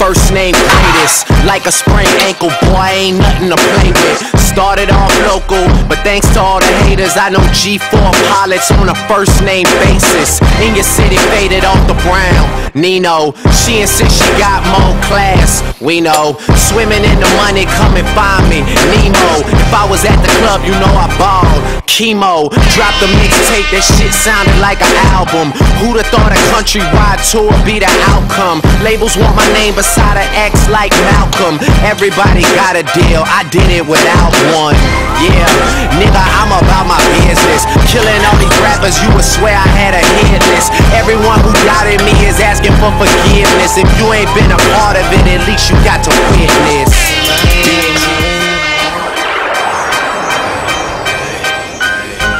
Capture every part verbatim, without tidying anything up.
first name greatest. Like a sprained ankle, boy, ain't nothing to play with. Started off local, but thanks to all the haters, I know G four pilots on a first name basis. In your city, faded off the brown. Nemo, she insists she got more class. We know, swimming in the money, come and find me. Nemo, if I was at the club, you know I balled. Chemo, dropped the mixtape, that shit sounded like an album. Who'da thought a countrywide tour be the outcome? Labels want my name beside an X like Malcolm. Everybody got a deal, I did it without one. Yeah, nigga, I'm about my business. Killing all these rappers, you would swear I had a hit list. Everyone who doubted me is asking for forgiveness. If you ain't been a part of it, at least you got to witness.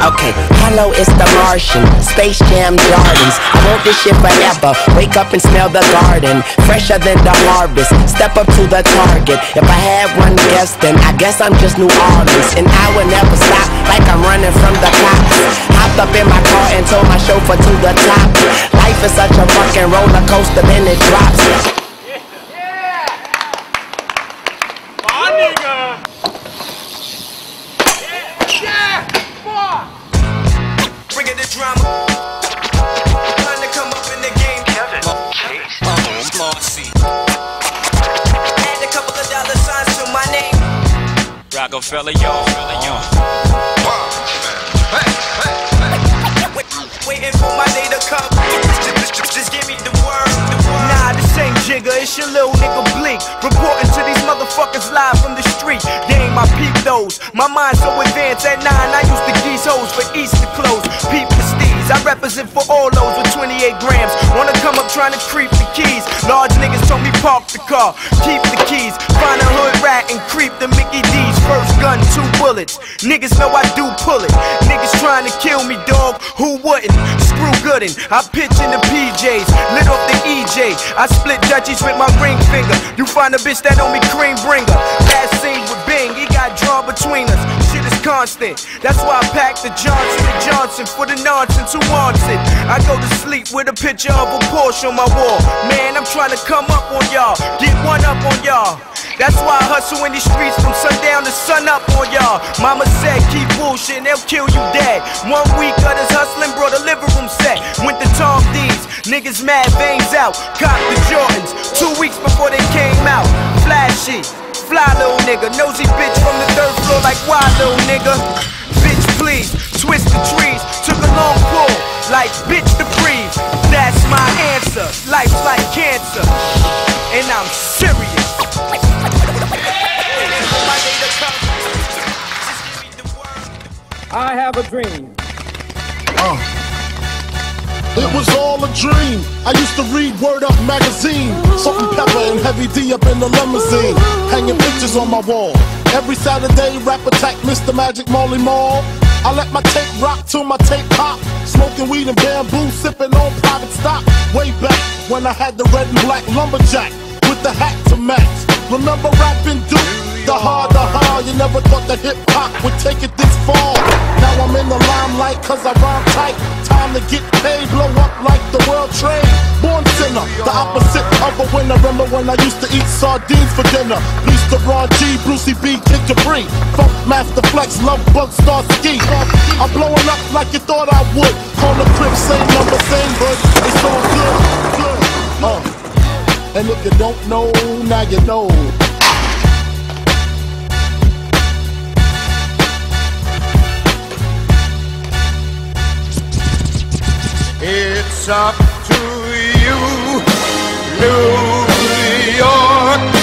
Okay, hello, it's the Martian, Space Jam Gardens. I want this shit forever, wake up and smell the garden. Fresher than the harvest, step up to the target. If I had one guess, then I guess I'm just New Orleans. And I will never stop, like I'm running from the cops. Hopped up in my car and told my chauffeur to the top. Life is such a fucking roller coaster, then it drops. Fella, yo, fella, yo. Waiting for my day to come. Just give me the word. Nah, this ain't Jigga, it's your little nigga Bleak. Reporting to these motherfuckers live from the street. They ain't my peep those. My mind so advanced at nine, I used to geese hoes for Easter clothes. Peep the steez, I represent for all those with twenty-eight grams. Wanna come up trying to creep the keys. Large niggas told me park the car, keep the keys. Find a hood rat and creep the Mickey D. First gun, two bullets. Niggas know I do pull it. Niggas trying to kill me, dog. Who wouldn't? Screw Gooden. I pitch in the P Js, lit off the E J. I split Dutchies with my ring finger. You find a bitch that owe me cream bringer. Last scene with Bing, he got drawn between us. Shit is constant. That's why I packed the Johnson and Johnson for the nonsense who wants it. I go to sleep with a picture of a Porsche on my wall. Man, I'm trying to come up on y'all, get one up on y'all. That's why I hustle in these streets from sundown to sun up on y'all. Mama said keep bullshit and they'll kill you dead. One week of this hustling brought a living room set. Went to Tom D's, niggas mad veins out. Copped the Jordans, two weeks before they came out. Flashy, fly little nigga. Nosy bitch from the third floor like why little nigga. Bitch please, twist the trees. Took a long pull, like bitch to breathe. That's my answer, life's like cancer. And I'm serious. I have a dream. Uh. It was all a dream. I used to read Word Up magazine. Salt-N-Pepa and Heavy D up in the limousine. Hanging pictures on my wall. Every Saturday, rap attack, Mr Magic, Molly Mall. I let my tape rock till my tape pop. Smoking weed and bamboo, sipping on private stock. Way back when I had the red and black lumberjack with the hat to match. Remember rapping Duke? The hard, the hard, you never thought the hip-hop would take it this far. Now I'm in the limelight cause I rhyme tight. Time to get paid, blow up like the world trade. Born sinner, the opposite of a winner. Remember when I used to eat sardines for dinner? Mister Rod G, Brucey B, Kick Debris, Funk Master Flex, Love Bug, Star Ski. I'm blowing up like you thought I would. Call the crib, same number, same hood. It's all good, good. Uh. And if you don't know, now you know. It's up to you, New York.